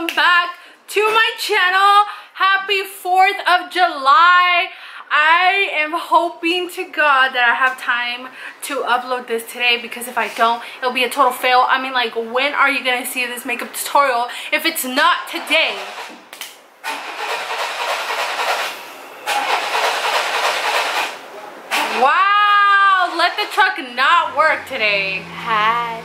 welcome back to my channel. Happy 4th of July. I am hoping to God that I have time to upload this today, because if I don't, it'll be a total fail. I mean, like, when are you gonna see this makeup tutorial if it's not today? Wow, let the truck not work today. Hi.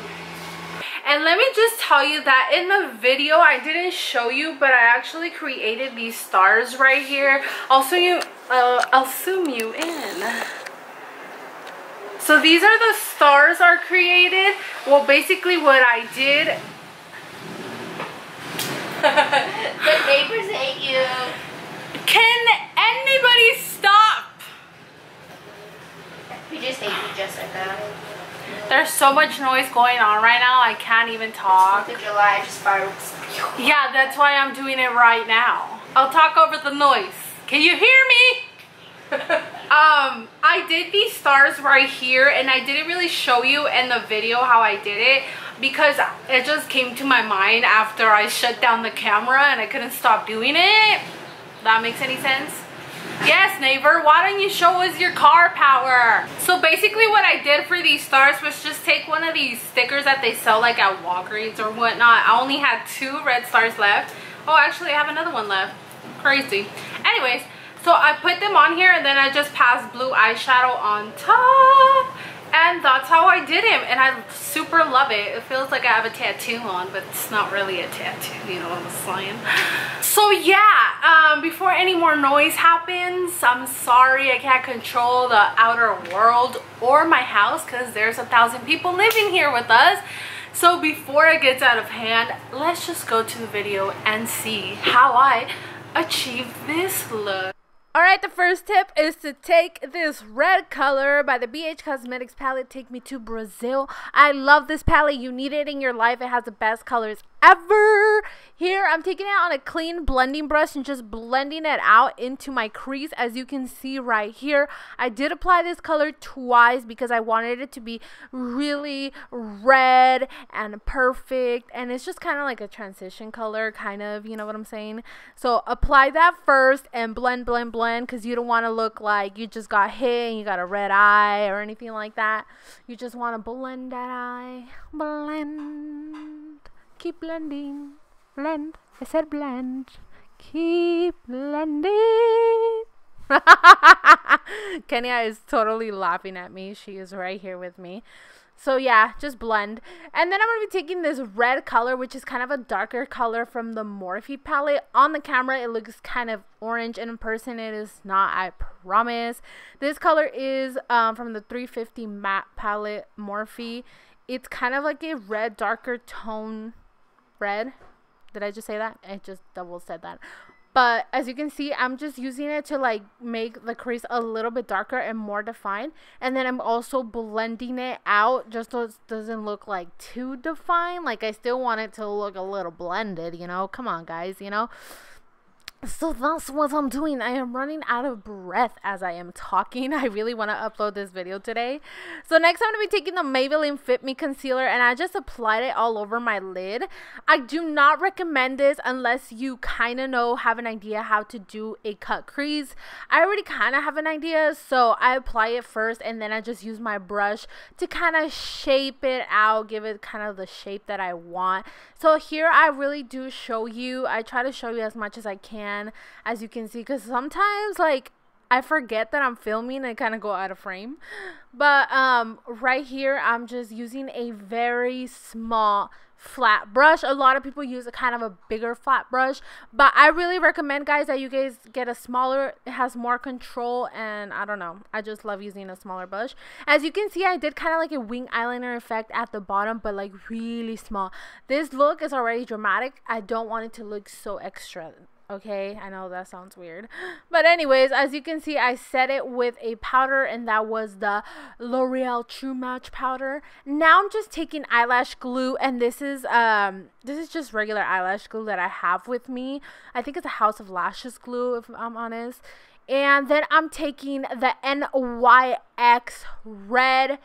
And let me just tell you that in the video, I didn't show you, but I actually created these stars right here. I'll zoom you in. So these are the stars are created. Well, basically what I did. The neighbors hate you. Can anybody stop? We just hate you, Jessica. There's so much noise going on right now, I can't even talk. It's 4th of July, just fireworks. Yeah, that's why I'm doing it right now. I'll talk over the noise. Can you hear me? I did these stars right here, and I didn't really show you in the video how I did it, because it just came to my mind after I shut down the camera and I couldn't stop doing it. That makes any sense? Yes, neighbor, why don't you show us your car power? So basically what I did for these stars was just take one of these stickers that they sell like at Walgreens or whatnot. I only had 2 red stars left. Oh, actually I have another one left. Crazy. Anyways, so I put them on here and then I just passed blue eyeshadow on top. And that's how I did him, and I super love it. It feels like I have a tattoo on, but it's not really a tattoo, you know what I'm saying? So yeah, before any more noise happens, I'm sorry I can't control the outer world or my house, because there's 1,000 people living here with us. So before it gets out of hand, let's just go to the video and see how I achieved this look. Alright, the first tip is to take this red color by the BH Cosmetics palette, Take Me to Brazil. I love this palette. You need it in your life. It has the best colors ever. Here, I'm taking it on a clean blending brush and just blending it out into my crease, as you can see right here. I did apply this color twice because I wanted it to be really red and perfect. And it's just kind of like a transition color, kind of, you know what I'm saying? So apply that first and blend, because you don't want to look like you just got hit and you got a red eye or anything like that. You just want to blend that eye. Blend. Keep blending. Blend. I said blend. Keep blending. Kenya is totally laughing at me. She is right here with me. So yeah, just blend. And then I'm going to be taking this red color, which is kind of a darker color from the Morphe palette. On the camera, it looks kind of orange, and in person, it is not, I promise. This color is from the 350 matte palette Morphe. It's kind of like a red, darker tone red. Did I just say that? I just double said that. But as you can see, I'm just using it to like make the crease a little bit darker and more defined. And then I'm also blending it out just so it doesn't look like too defined. Like, I still want it to look a little blended, you know. Come on, guys, you know. So that's what I'm doing. I am running out of breath as I am talking. I really want to upload this video today. So next I'm going to be taking the Maybelline Fit Me concealer, and I just applied it all over my lid. I do not recommend this unless you kind of have an idea how to do a cut crease. I already kind of have an idea, so I apply it first and then I just use my brush to kind of shape it out, give it kind of the shape that I want. So here I really do show you. I try to show you as much as I can, as you can see, because sometimes like I forget that I'm filming and kind of go out of frame. But right here I'm just using a very small flat brush. A lot of people use a kind of a bigger flat brush, but I really recommend, guys, that you guys get a smaller. It has more control, and I don't know, I just love using a smaller brush. As you can see, I did kind of like a wing eyeliner effect at the bottom, but like really small. This look is already dramatic. I don't want it to look so extra. Okay, I know that sounds weird, but anyways, as you can see, I set it with a powder, and that was the L'Oreal True Match powder. Now I'm just taking eyelash glue, and this is just regular eyelash glue that I have with me. I think it's a House of Lashes glue, if I'm honest. And then I'm taking the NYX Red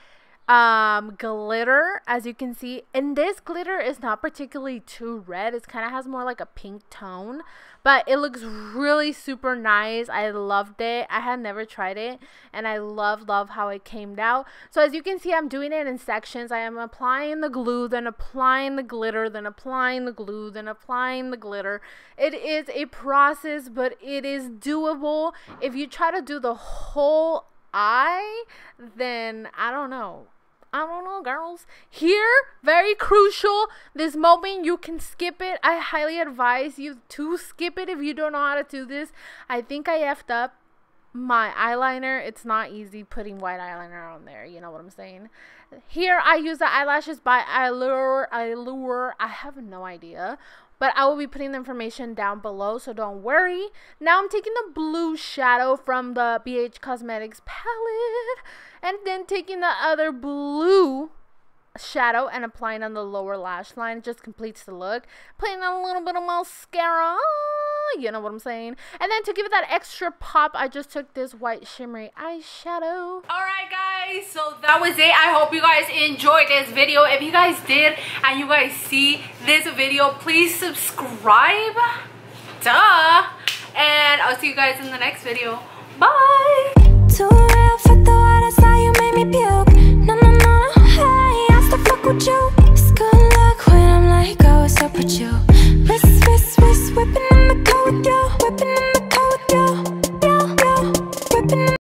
glitter, as you can see. And this glitter is not particularly too red. It kind of has more like a pink tone, but it looks really super nice. I loved it. I had never tried it, and I love how it came out. So as you can see, I'm doing it in sections. I am applying the glue, then applying the glitter, then applying the glue, then applying the glitter. It is a process, but it is doable. If you try to do the whole eye, then I don't know, girls. Here, very crucial, this moment you can skip it. I highly advise you to skip it if you don't know how to do this. I think I effed up my eyeliner. It's not easy putting white eyeliner on there, you know what I'm saying? Here, I use the eyelashes by Eyelure. I have no idea, but I will be putting the information down below, so don't worry. Now I'm taking the blue shadow from the BH Cosmetics palette, and then taking the other blue shadow and applying on the lower lash line. It just completes the look. Putting on a little bit of mascara, you know what I'm saying? And then to give it that extra pop, I just took this white shimmery eyeshadow. Alright guys, so that was it. I hope you guys enjoyed this video. If you guys did and you guys see this video, please subscribe. Duh! And I'll see you guys in the next video. Bye!